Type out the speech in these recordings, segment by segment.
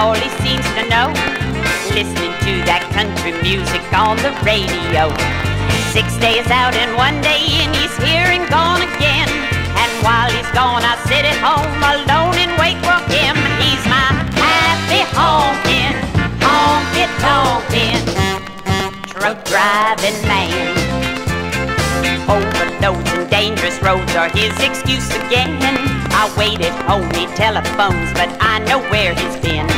surely seems to know, listening to that country music on the radio. 6 days out and one day in, he's here and gone again. And while he's gone, I sit at home alone and wait for him. He's my happy honkin', honky-tonkin', truck-driving man. Overloads and dangerous roads are his excuse again. I wait at home, he telephones, but I know where he's been.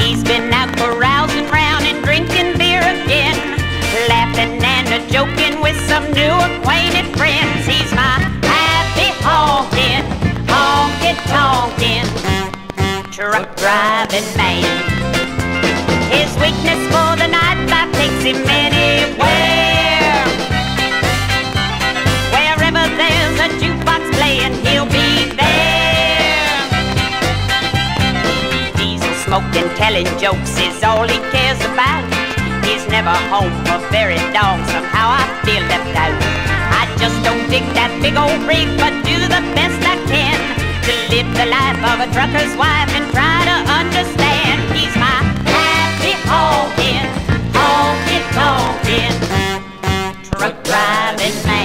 He's been out carousing round and drinking beer again, laughing and a-joking with some new acquainted friends. He's my happy honkin', honky-tonkin', truck-driving man. His weakness for the night life takes him anywhere. There's a jukebox playing, he'll be there. Diesel smoke and telling jokes is all he cares about. He's never home for very long, somehow I feel left out. I just don't dig that big old rig, but do the best I can to live the life of a trucker's wife and try to understand. He's my happy honkin', honky-tonkin', truck-driving man.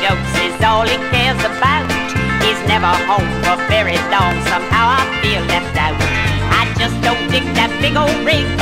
Jokes is all he cares about. He's never home for very long, somehow I feel left out. I just don't dig that big old rig,